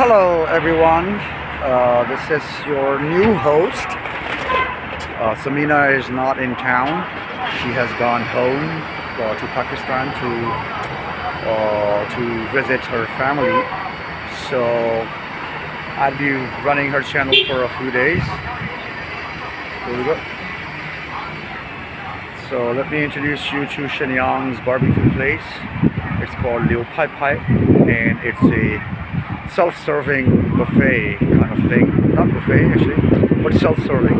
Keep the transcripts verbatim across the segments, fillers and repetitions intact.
Hello everyone, uh, this is your new host. uh, Samina is not in town. She has gone home uh, to Pakistan to uh, to visit her family, so I'll be running her channel for a few days. Here we go. So let me introduce you to Shenyang's barbecue place. It's called Liu Pai Pai, and it's a self-serving buffet kind of thing. Not buffet actually, but self-serving.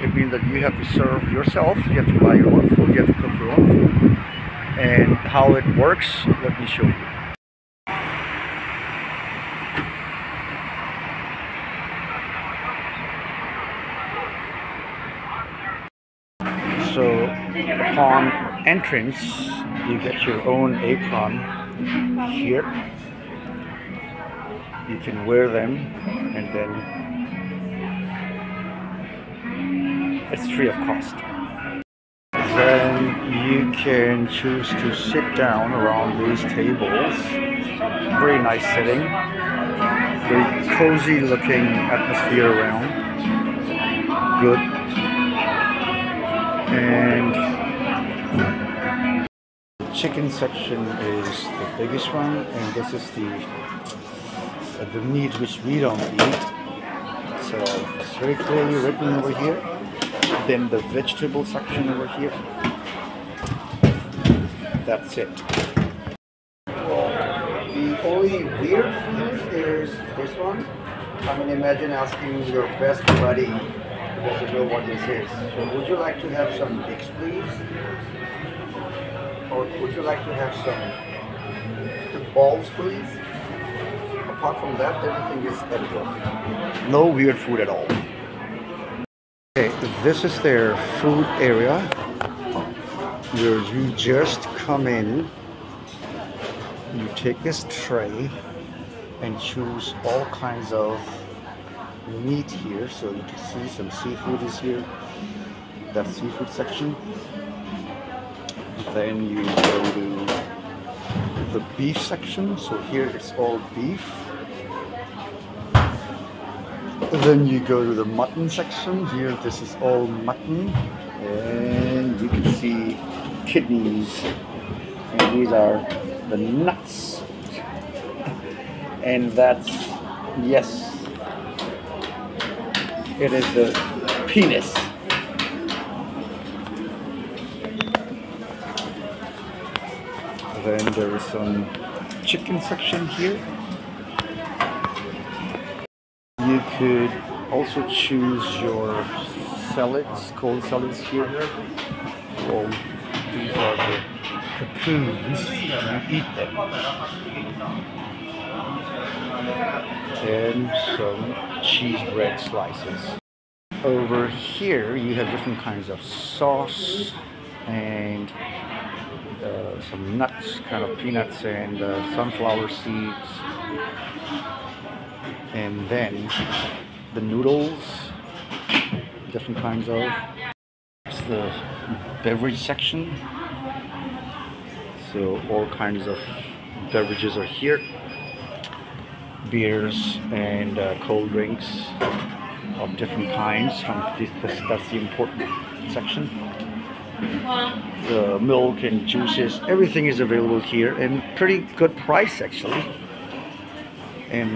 It means that you have to serve yourself, you have to buy your own food, you have to cook your own food. And how it works, let me show you. So upon entrance, you get your own apron here. You can wear them, and then it's free of cost. Then you can choose to sit down around these tables. Very nice setting, very cozy looking atmosphere around. Good. And the chicken section is the biggest one, and this is the the meat which we don't eat, so it's very clearly written over here. Then the vegetable section over here. That's it. The only weird food is this one. I mean, imagine asking your best buddy who doesn't know what this is. So would you like to have some dicks, please? Or would you like to have some balls, please? Apart from that, everything is edible. No weird food at all. Okay, this is their food area where you just come in, you take this tray and choose all kinds of meat here. So you can see some seafood is here, that seafood section. Then you go to the beef section, so here it's all beef. Then you go to the mutton section. Here this is all mutton, and you can see kidneys, and these are the nuts, and that's, yes, it is the penis. Then there is some chicken section here. You could also choose your salads, cold salads here. Well, these are the cocoons, you eat them. And some cheese bread slices. Over here you have different kinds of sauce and Uh, some nuts, kind of peanuts, and uh, sunflower seeds, and then the noodles, different kinds of. It's the beverage section, so all kinds of beverages are here, beers and uh, cold drinks of different kinds. From this, this, that's the important section. The milk and juices, everything is available here, and pretty good price actually. And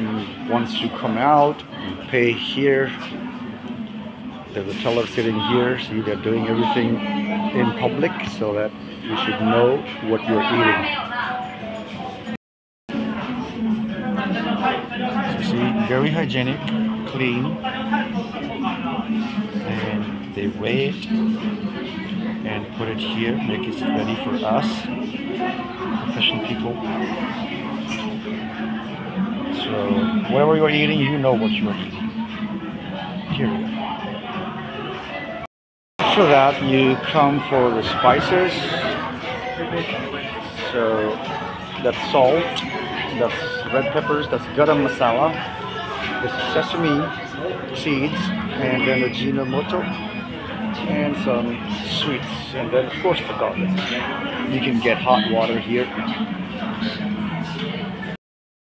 once you come out, you pay here. There's a teller sitting here, so they're doing everything in public so that you should know what you're eating. See, very hygienic, clean, and they weigh it and put it here, make it ready for us, professional people. So whatever you're eating, you know what you're eating. Here we go. After that, you come for the spices. So that's salt, that's red peppers, that's garam masala, that's sesame seeds, and then the ginomoto, and some sweets, and then of course the garlic. You can get hot water here.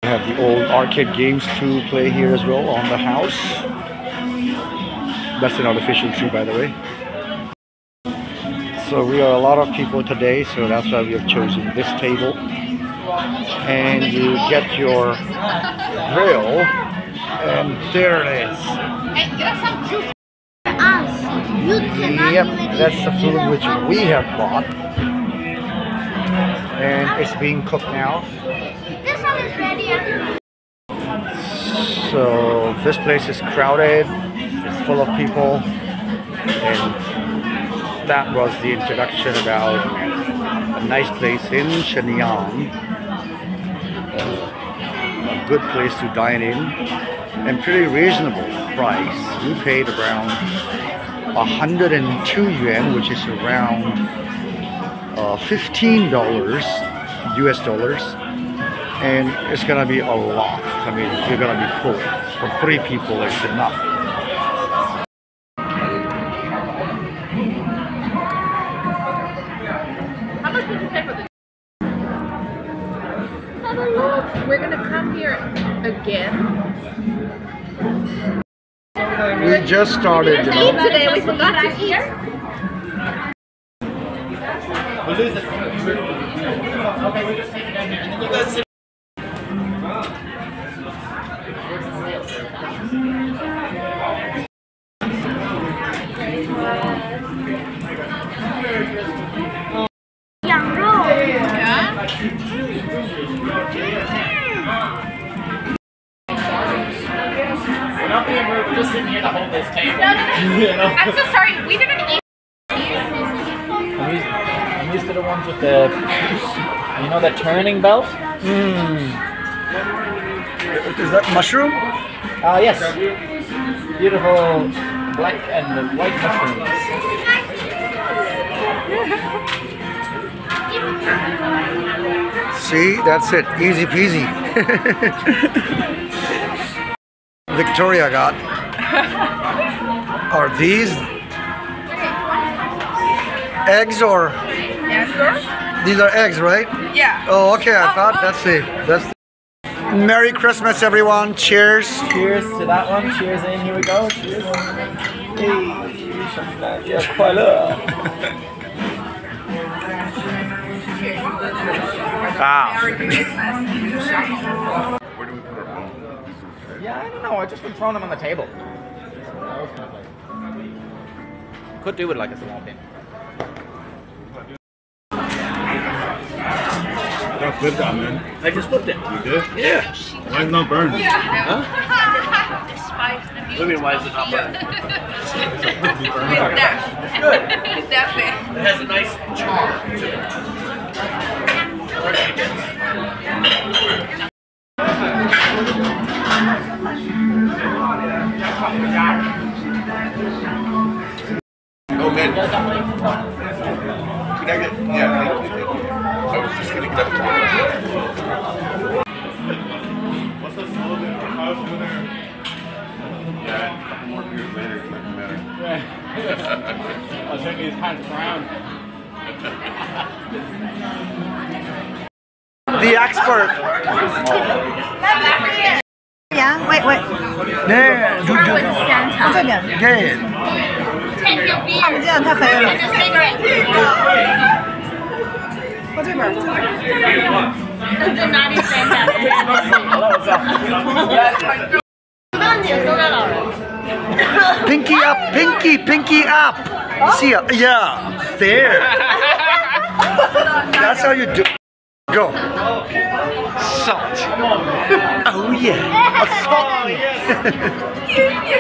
We have got the old arcade games to play here as well on the house. That's an artificial tree, by the way. So we are a lot of people today, so that's why we have chosen this table. And you get your grill, and there it is. Yep, that's the food which we have bought, and it's being cooked now. This one is ready. So this place is crowded, it's full of people, and that was the introduction about a nice place in Shenyang, a good place to dine in, and pretty reasonable price. We paid around one hundred two yuan, which is around uh, fifteen dollars U S dollars, and it's gonna be a lot. I mean, you're gonna be full. For three people, it's enough. How much did you pay for this? Have a look. We're gonna come here again. We just started. We eat today. We forgot to eat. Okay, we just take it down here, and then you guys sit. I'm so sorry, we didn't eat. I'm used, I'm used to the ones with the, you know, the turning belt? Mm. Is that mushroom? Ah, uh, yes. Beautiful black and white mushrooms. See, that's it. Easy peasy. Victoria got. Are these eggs or? Yeah, sure. These are eggs, right? Yeah. Oh, okay. I oh, thought oh. that's it. That's. The... Merry Christmas, everyone! Cheers. Cheers to that one. Cheers, and here we go. Cheers. Wow. Where do we put our phone? Yeah, I don't know. I just been throwing them on the table. Could do it like a small pin. Don't flip that, man. I just flipped it. You did? Yeah. Why is it not burned? Yeah. Huh? What do you mean, why is it not burned? It's good. It's that bad. It has a nice charm to it. Oh, man. Can I get... Yeah, thank you, thank you. I was just going to get up to... What's the slogan for house dinner? Yeah, a couple more years later, it's not better. Yeah. I was thinking it's kind of brown. The expert. Yeah, wait, wait. There. There. There. 看不见，他飞了。我这边。我这边。我这边。Pinky up, pinky, pinky up. Oh? See ya. Yeah, there. That's how you do. Go. Salt. Oh yeah. A salt.